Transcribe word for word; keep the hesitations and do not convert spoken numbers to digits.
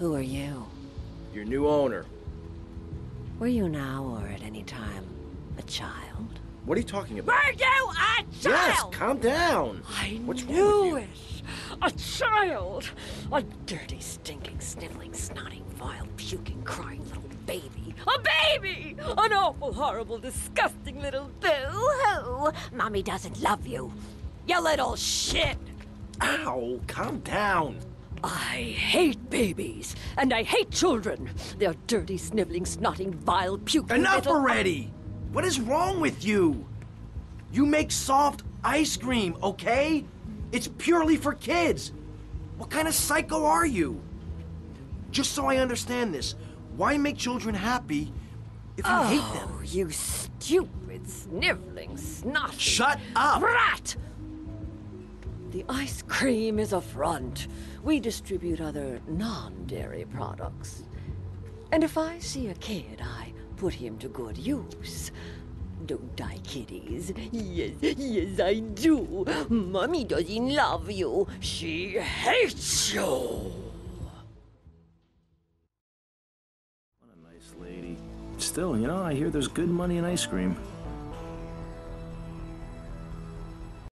Who are you? Your new owner. Were you now, or at any time, a child? What are you talking about? Were you a child? Yes, calm down. I What's knew it. A child. A dirty, stinking, sniveling, snotting, vile, puking, crying little baby. A baby! An awful, horrible, disgusting little boo-hoo. Mommy doesn't love you. You little shit. Ow, calm down. I hate babies, and I hate children. They're dirty, sniveling, snotting, vile, puking Enough little... already! What is wrong with you? You make soft ice cream, okay? It's purely for kids. What kind of psycho are you? Just so I understand this, why make children happy if you oh, hate them? Oh, you stupid, sniveling, snotty... Shut up! Rat! The ice cream is a front. We distribute other non-dairy products. And if I see a kid, I put him to good use. Don't I, kiddies? Yes, yes, I do. Mommy doesn't love you. She hates you. What a nice lady. Still, you know, I hear there's good money in ice cream.